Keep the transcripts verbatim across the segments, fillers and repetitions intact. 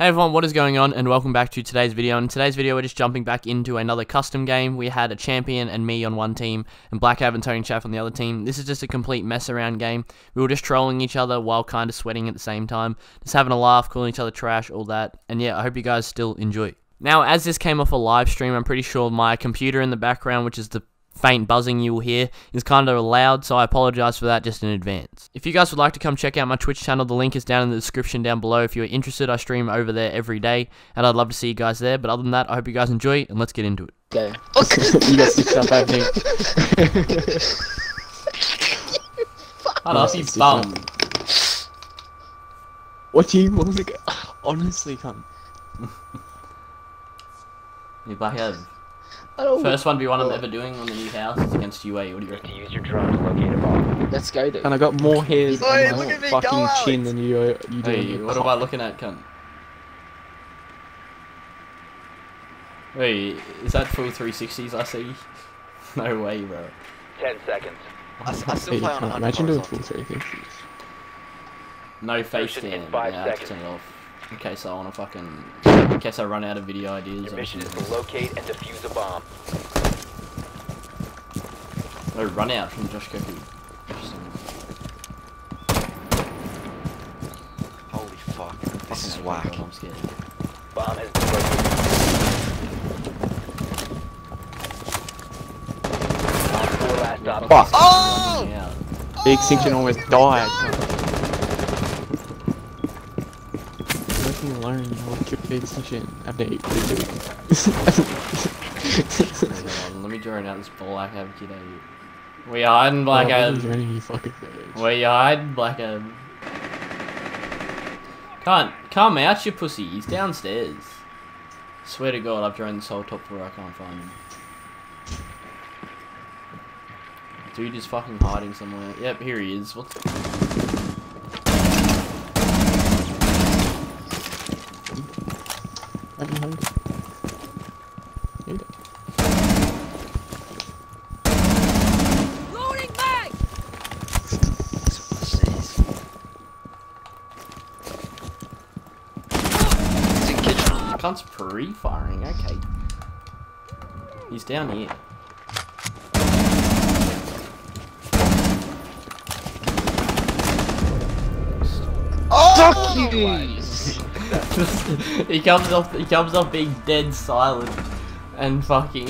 Hey everyone, what is going on, and welcome back to today's video. In today's video we're just jumping back into another custom game. We had a champion and me on one team and Black Hav and Tony Chaff on the other team. This is just a complete mess around game. We were just trolling each other while kind of sweating at the same time, just having a laugh, calling each other trash, all that. And yeah, I hope you guys still enjoy. Now, as this came off a live stream, I'm pretty sure my computer in the background, which is the faint buzzing you will hear, is kind of loud, so I apologize for that just in advance. If you guys would like to come check out my Twitch channel, the link is down in the description down below. If you're interested, I stream over there every day, and I'd love to see you guys there. But other than that, I hope you guys enjoy, and let's get into it. Okay. You got some stuff happening. I love you, bum. What do you want to go? Honestly, cunt. You back up. First one v one I'm ever doing on the new house is against U A. What do you reckon? Use your drone to locate a bomb. Let's go, dude. And I got more hairs on my fucking chin than you uh, you do. Hey, what am I looking at, cunt? Hey, is that full three sixties I see? No way, bro. Ten seconds. I, I still hey, play on imagine doing full three sixties. No face cam. Yeah, I have to turn it off. In case I wanna fucking, in case I run out of video ideas. Your mission is to locate and defuse a bomb. No run out from Josh Kofi. Holy fuck! This is whack. I'm scared. Bomb has been located. Bomb fuck! Oh! The extinction almost died. Learn how to big shit after eight. Let me drone out this Black Hav kid at you. We are in Black Hav. We are in Black Hav. Can't come out, you pussy. He's downstairs. Swear to God, I've droned this whole top floor. I can't find him. Dude is fucking hiding somewhere. Yep, here he is. What's I can hold it. Loading back! Cunt's pre-firing, okay. He's down here. Oh! Fuck you! he comes off. He comes off being dead silent and fucking.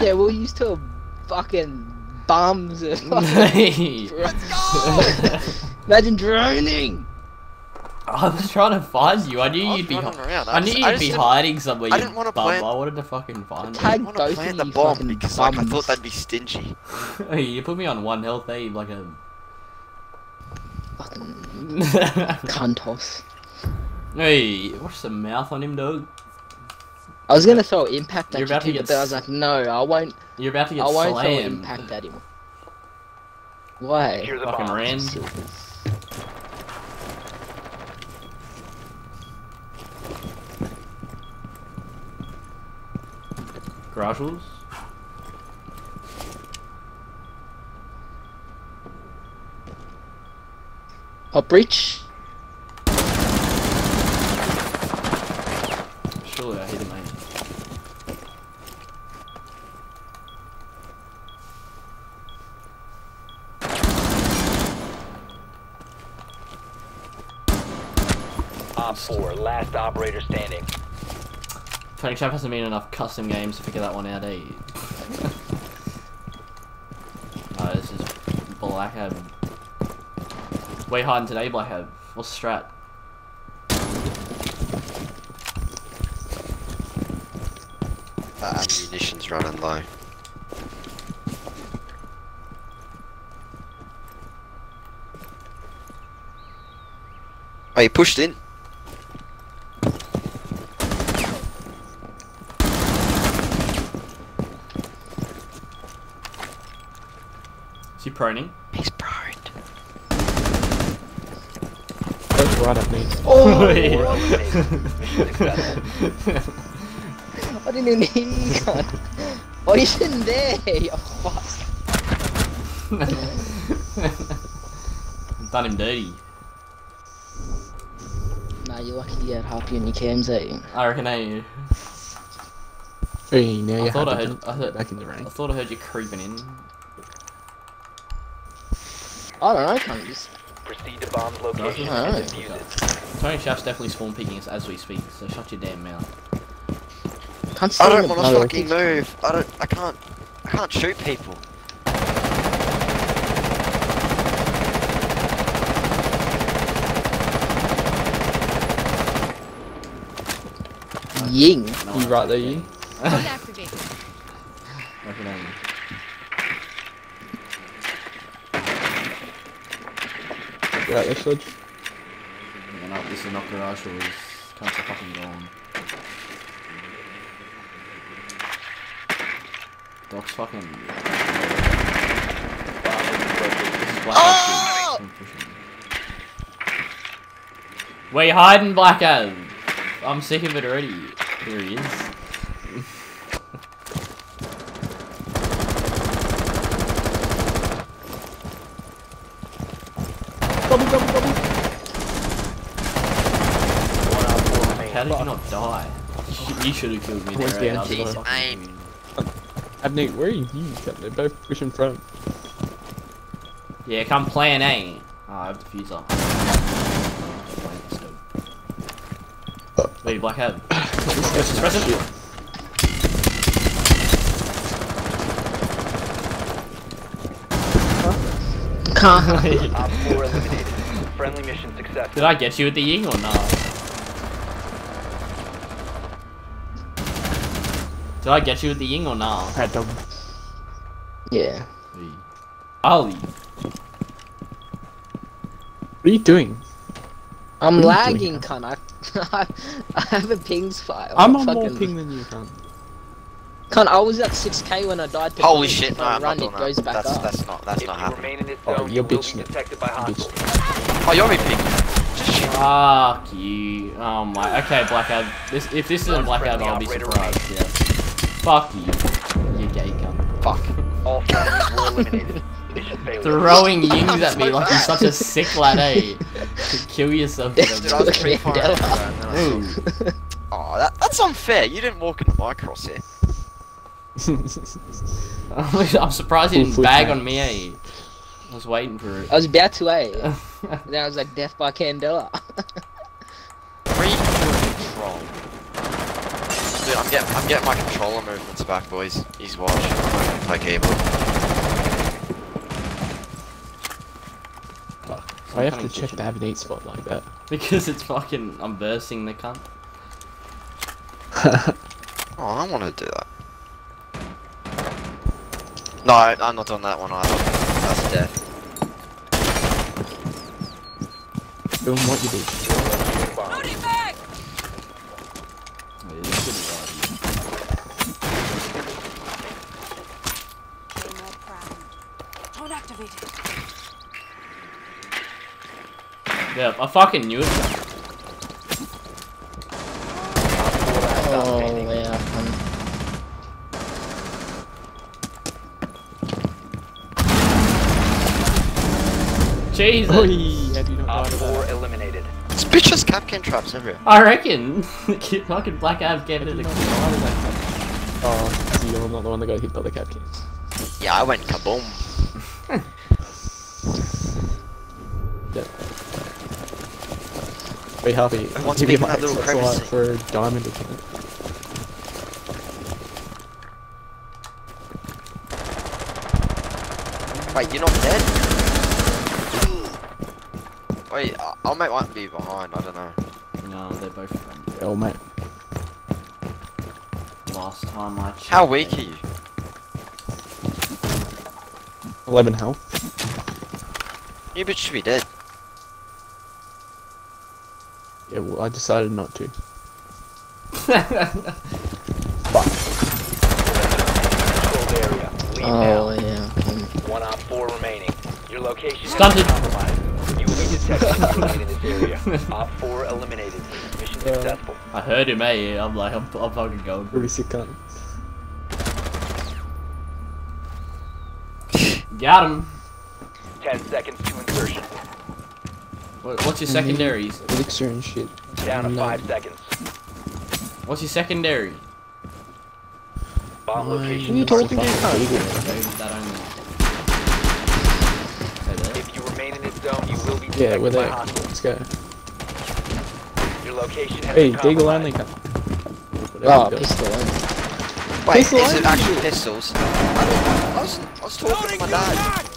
Yeah, we'll used to fucking bombs and fucking. Let's go! Imagine droning. I was trying to find you. I knew I you'd be. I, I knew just, you'd I be hiding somewhere. I didn't want to plant. I wanted to fucking find you. I didn't want to plant the bomb because like, I thought that'd be stingy. Hey, you put me on one health, eh? Like a. Cuntos. Hey, what's the mouth on him, dog? I was gonna throw impact at him, but then I was like, no, I won't. You're about to get slammed. I won't slammed. throw impact at him. Why? Here's a fucking ran. Garage rules. A breach. Surely I hit him, mate. Op four, last operator standing. Tony Chaff hasn't been enough custom games to figure that one out, eh? Oh, this is Black Hav. Way hiding today, Black Hav. What's the strat? Uh, ammunition's running low. Oh, he pushed in. Is he proning? He's proning. Right at me. Oh! I didn't even hit you, gun. What are you sitting there? You're fucked. Done him dirty. you're lucky to get happy when you came out. I reckon, ain't you? Hey, now I, thought I, heard, I, heard, back in the rain. I thought I heard you creeping in. I don't know, can't just... Proceed to bomb's location and defuse it. Tony Chaff's definitely spawn picking us as we speak, so shut your damn mouth. Can't I don't want to fucking move. I don't... I can't... I can't shoot people. Ying. No, you right there, Ying? Deactivated. Right, this sludge. Yeah, no, this is not garage rules. Can't so fucking go on. Doc's fucking. Oh! Where you hiding, Black Hav? I'm sick of it already. Here he is. Double, double, double. How did you not die? You should have killed me there. Right? Jeez, I mean. Abnett, where are you? They're both pushing front. Yeah, come plan A. Oh, I have the fuser. Leave Black Hav. Press it, press it. Huh? Can't leave. Op four eliminated. Friendly mission successful. Did I get you with the Ying or not? Did I get you with the Ying or not? I had them. Yeah. Ali. What are you doing? I'm what lagging, cunt. I I have a pings file. I'm on more ping than you, cunt. Cunt, I was at six K when I died. To Holy shit! No, I'm run, not it goes that. Back that's, up. That's not. That's if not happening. Oh, you're bitching. Oh, you're me ping. Fuck you. Oh my. Okay, Black Hav. This if this isn't Black Hav, I'll be surprised. Yeah. Fuck you. You gay cunt. Fuck. All friends were eliminated. Throwing Yings at me so like bad. You're such a sick lad, eh? To kill yourself with a crosshair. Oh, that, that's unfair. You didn't walk into my crosshair. I'm surprised you didn't bag on me, eh? I was waiting for it. I was about to, eh? Then I was like, death by Candela. Dude, I'm getting, I'm getting my controller movements back, boys. He's watching. I can play keyboard. I have to check the Abnett spot like that. Because it's fucking... I'm bursting the cunt. Oh, I don't want to do that. No, I'm not doing that one either. That's death. Doing what you do. Loading back! Tone activated. Yeah, I fucking knew it. Oh, yeah. Jesus! R four eliminated. This bitch has capcan traps everywhere. I reckon. Fucking Black Hav gave it a... Oh, you're not the one that got hit by the capcans. Yeah, I went kaboom. Be happy. I want to be my little crevice for diamond account. Wait, you're not dead? Wait, I'll make one be behind. I don't know. No, they're both. Friendly. Oh mate. Last time I checked. How weak are you? Eleven health. You bitch should be dead. Yeah, well, I decided not to. Fuck. Oh, yeah. One op four remaining. Your location is compromised. You will be detected in this area. Op four eliminated. Mission successful. I heard him, eh? I'm like, I'm, I'm fucking going. Really sick, cunt. Got him. Ten seconds to insertion. What, what's your secondaries? Elixir and shit. Down to five seconds. What's his secondary? Bomb location. You told the game how you did. If you remain in this zone, you will be detected by hostiles. Yeah, with that. Your location has been compromised. Hey, Deagle only. Oh, pistol. Wait, pistol is it actually pistols? I, I, was, I was talking to my dad.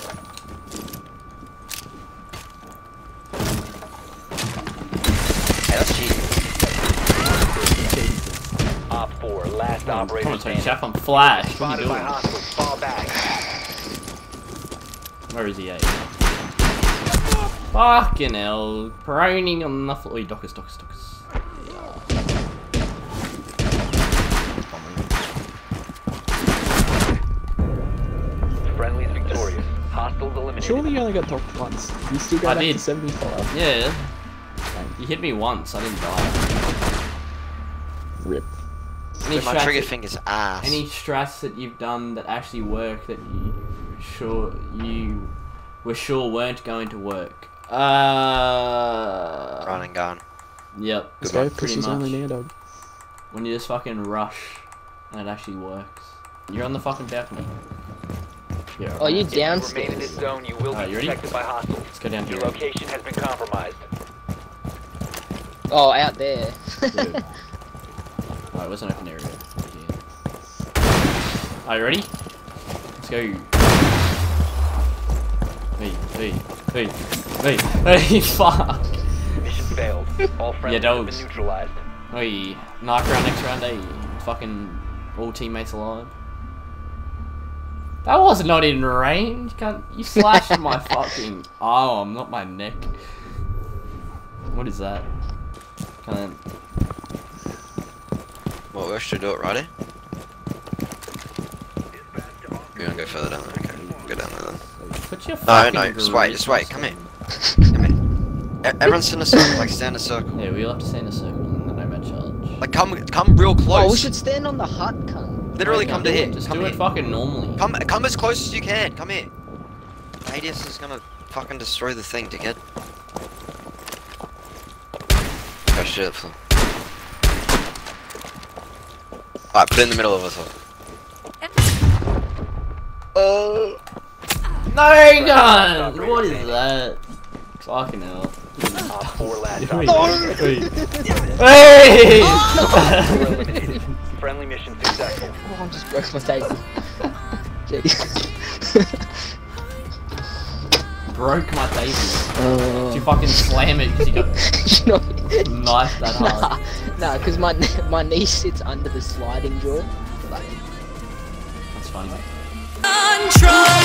Come on, Tony Chaff, I'm flash. What are you doing? Where is he at? Fucking hell. Proning on nothing. Oi, dockers, dockers, dockers. Friendly's victorious. Hostiles eliminated. Surely you only got docked once. You still got up to seventy-five. Yeah. You hit me once, I didn't die. Rip. Any my trigger that, finger's ass. Any strats that you've done that actually work that you sure you were sure weren't going to work? Uh Run and gun. Yep. Let's go, pretty much. Only near dog. When you just fucking rush and it actually works. You're on the fucking balcony. Yeah. Oh, you downstairs. If you remain in this zone, you will uh, be you detected by hostiles. Let's go down here. Your location has been compromised. Oh, out there. Alright, where's an open area? Yeah. Alright, ready? Let's go. Hey, hey, hey, hey, hey, fuck! Mission failed. All friends yeah, have been neutralized. Hey, knock round next round, hey. Fucking all teammates alive. That was not in range. You, can't, you slashed my fucking arm, not my neck. What is that? Can't. Well, we should do it, righty? We're gonna go further down there, okay. We'll go down there then. Put your no, no, just wait, just wait, come here. Come here. Everyone's in a circle, like stand in a circle. Yeah, we all have to stand in a circle in the Nomad challenge. Like, come come real close. Oh, we should stand on the hut, cunt. Literally, no, come to here. Just come do here. It fucking normally. Come come as close as you can, come here. A D S is gonna fucking destroy the thing, dickhead. Oh shit, alright, put it in the middle of us all. Oh! No gun! What is that? Fucking hell. Hey! Hey! Friendly mission successful. Oh, I just broke my table. Jeez. Broke my table. Oh. Did you fucking slam it because you got knifed that hard? Nah, nah, because my my knee sits under the sliding joint. That's funny, mate.